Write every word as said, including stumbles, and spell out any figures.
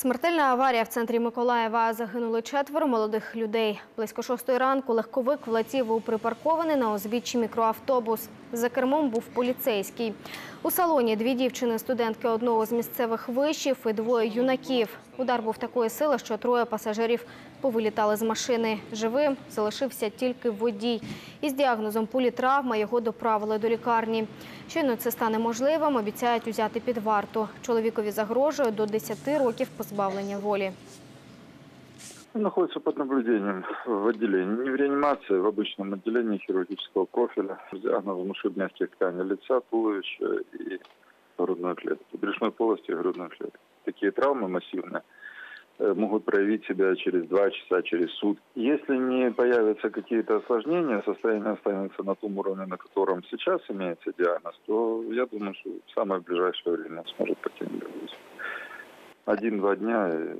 Смертельна аварія в центрі Миколаєва. Загинули четверо молодих людей. Близько шостої ранку легковик влетів у припаркований на узбіччі мікроавтобус. За кермом був поліцейський. У салоні дві дівчини-студентки одного з місцевих вишів і двоє юнаків. Удар був такої сили, що троє пасажирів повилітали з машини. Живим залишився тільки водій. Із діагнозом політравма його доправили до лікарні. Щойно це стане можливим, обіцяють узяти під варту. Чоловікові загрожує до десяти років позбавлення волі. Он находится под наблюдением в отделении, не в реанимации, в обычном отделении хирургического профиля. Диагноз внушит мягкие ткани лица, туловища и грудной клетки, брюшной полости и грудной клетки. Такие травмы массивные могут проявить себя через два часа, через сутки. Если не появятся какие-то осложнения, состояние останется на том уровне, на котором сейчас имеется диагноз, то я думаю, что в самое ближайшее время сможет покинуть. Один-два дня.